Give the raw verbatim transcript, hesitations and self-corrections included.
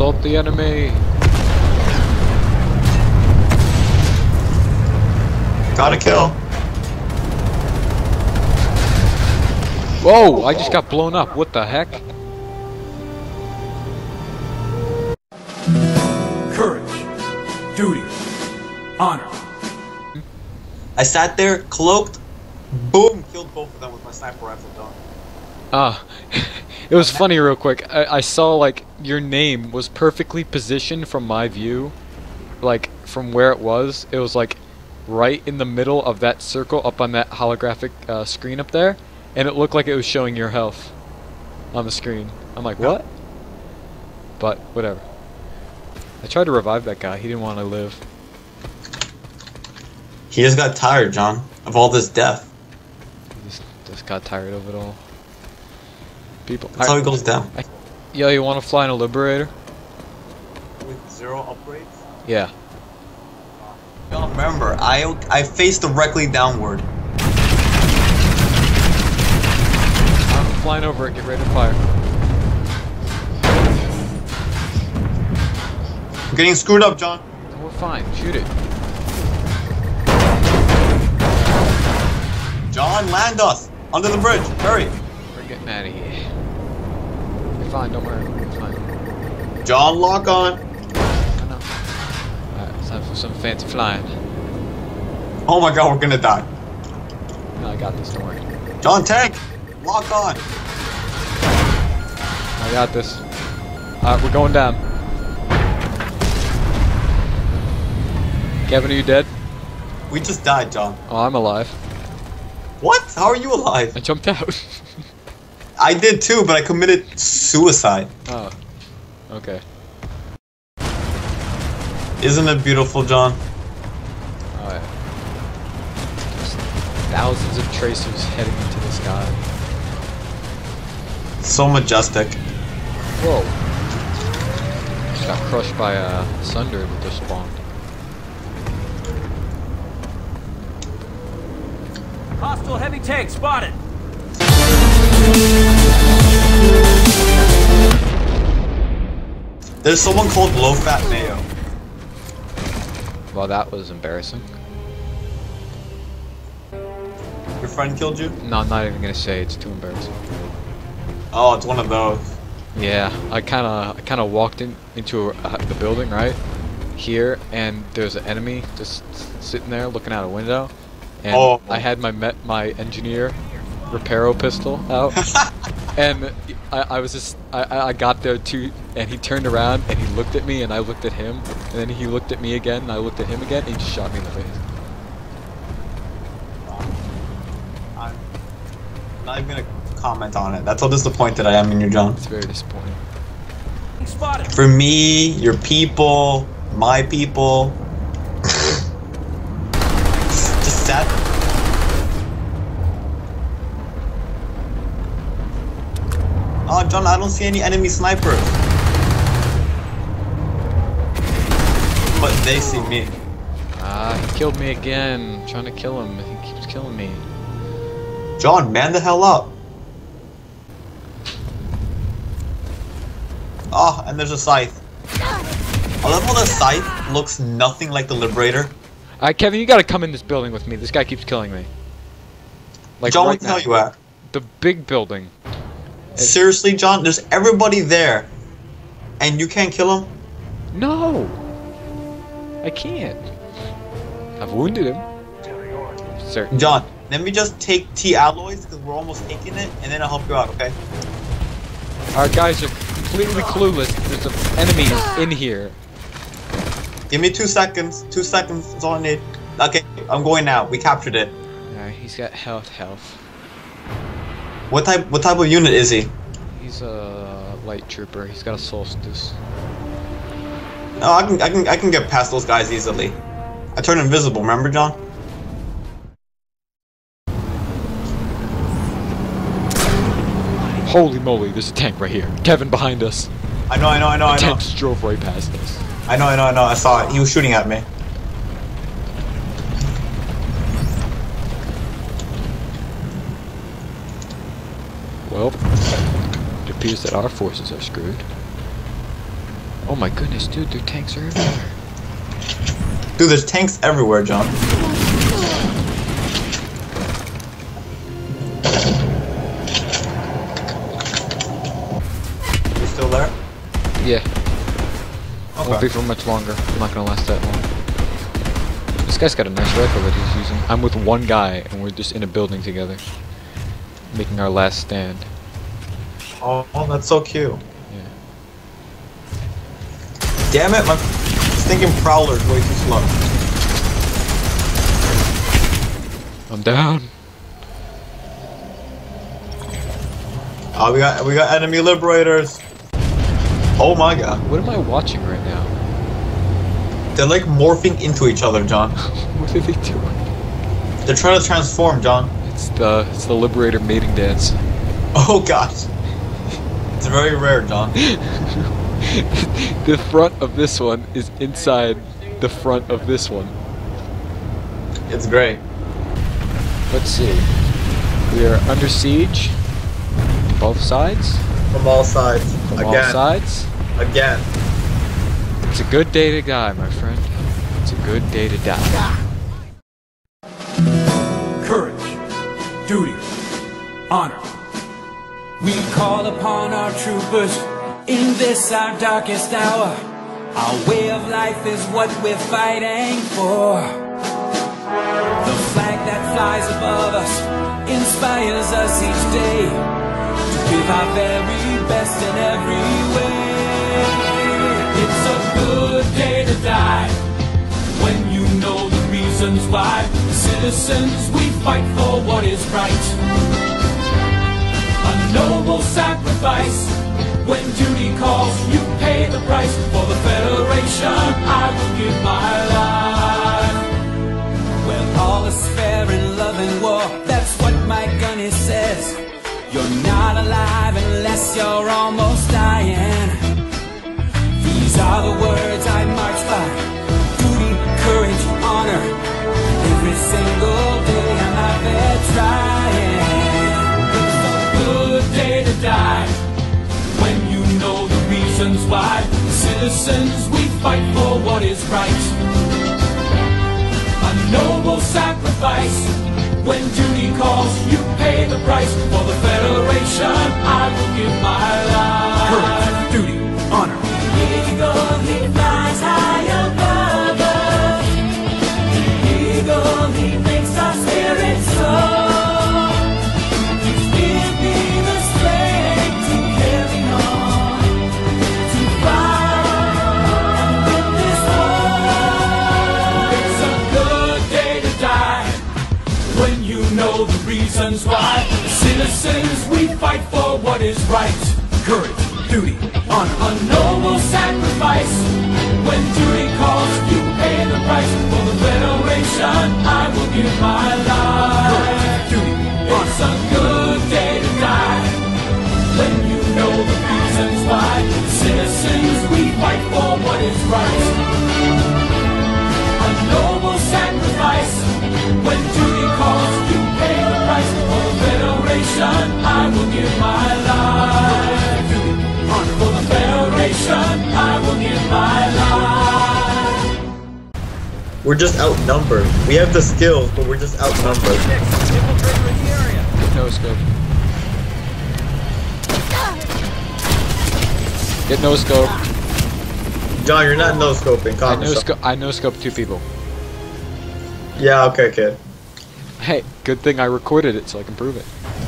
Assault the enemy. Got a kill. Whoa, I just got blown up. What the heck? Courage, duty, honor. I sat there, cloaked, boom, killed both of them with my sniper rifle done. Ah, uh, it was funny real quick. I, I saw, like, your name was perfectly positioned from my view. Like, from where it was, it was, like, right in the middle of that circle up on that holographic uh, screen up there. And it looked like it was showing your health on the screen. I'm like, what? But, whatever. I tried to revive that guy. He didn't want to live. He just got tired, John, of all this death. He just, just got tired of it all. People. That's I, how he goes down. I, yo, you want to fly in a Liberator? With zero upgrades? Yeah. Y'all remember, I, I faced directly downward. I'm flying over it, get ready to fire. I'm getting screwed up, John. We're fine, shoot it. John, land us! Under the bridge, hurry! We're getting out of here. Fine, don't worry. It's fine. John, lock on. I know. Alright, it's time for some fancy flying. Oh my god, we're gonna die. No, I got this, don't worry. John, tank! Lock on! I got this. Alright, we're going down. Kevin, are you dead? We just died, John. Oh, I'm alive. What? How are you alive? I jumped out. I did too, but I committed suicide. Oh, okay. Isn't it beautiful, John? Oh, yeah. Just thousands of tracers heading into the sky. So majestic. Whoa. Just got crushed by a uh, sunder that just spawned. Hostile heavy tank spotted. There's someone called Low Fat Mayo. Well, that was embarrassing. Your friend killed you? No, I'm not even gonna say. It's too embarrassing. Oh, it's one of those. Yeah, I kind of, I kind of walked in into a, uh, the building right here, and there's an enemy just sitting there looking out a window, and oh. I had my met my engineer Reparo pistol out, and I, I was just I, I got there too, and he turned around and he looked at me and I looked at him, and then he looked at me again and I looked at him again, and he just shot me in the face. I'm not even gonna comment on it. That's how disappointed I am in you, John. It's very disappointing. For me, your people, my people, just that. Oh, John, I don't see any enemy snipers. But they see me. Ah, he killed me again. I'm trying to kill him. He keeps killing me. John, man the hell up. Oh, and there's a scythe. I love how the scythe looks nothing like the Liberator. Alright, Kevin, you gotta come in this building with me. This guy keeps killing me. Like, John, right where the hell you at? The big building. Seriously, John, there's everybody there, and you can't kill him? No, I can't. I've wounded him. Sir. John, let me just take T alloys because we're almost taking it, and then I'll help you out, okay? Our guys are completely clueless. There's an enemy in here. Give me two seconds. Two seconds is all I need. Okay, I'm going now. We captured it. Alright, he's got health, health. What type what type of unit is he? He's a light trooper. He's got a solstice. No, I can I can I can get past those guys easily. I turned invisible, remember, John? Holy moly, there's a tank right here. Kevin behind us. I know, I know, I know, I know. The tanks drove right past us. I know, I know, I know, I saw it. He was shooting at me. Well, it appears that our forces are screwed. Oh my goodness, dude, their tanks are everywhere. Dude, there's tanks everywhere, John. You still there? Yeah. Okay. Won't be for much longer. I'm not gonna last that long. This guy's got a nice rifle that he's using. I'm with one guy, and we're just in a building together, making our last stand. Oh, oh that's so cute. Damn it, my stinking prowler's way too slow. I'm down. Oh, we got we got enemy liberators. Oh my god. What am I watching right now? They're like morphing into each other, John. What are they doing? They're trying to transform, John. It's the it's the Liberator mating dance. Oh gosh. It's very rare, John. The front of this one is inside the front of this one. It's great. Let's see. We are under siege. Both sides. From all sides. From Again. all sides. Again. It's a good day to die, my friend. It's a good day to die. Courage. Duty. Honor. We call upon our troopers in this our darkest hour. Our way of life is what we're fighting for. The flag that flies above us inspires us each day to give our very best in every way. It's a good day to die when you know the reasons why. Citizens, we fight for what is right. A noble sacrifice. When duty calls, you pay the price. For the Federation, I will give my life. Well, all is fair in love and war. That's what my gunny says. You're not alive unless you're almost dying. These are the words I march by. Duty, courage, honor. Every single day I'm out there trying. It's a good day to die. Why citizens, we fight for what is right. A noble sacrifice. When duty calls, you pay the price. For the Federation, I will give my life. Courage, duty, honor. The eagle, he flies high above us. The eagle, he makes our spirits soar. Reasons why citizens, we fight for what is right. Courage, duty, honor. A noble sacrifice. When duty calls, you pay the price. For the Federation, I will give my life. Courage, duty, honor. It's a good day to die when you know the reasons why. Citizens, we fight for what is right. A noble sacrifice. When duty calls, you pay the price. For the Federation, I will give my life. For the Federation, I will give my life. We're just outnumbered. We have the skills, but we're just outnumbered. No scope. Get no scope. John, you're not no scoping. Calm yourself. I no scope two people. Yeah, okay, kid. Hey, good thing I recorded it so I can prove it.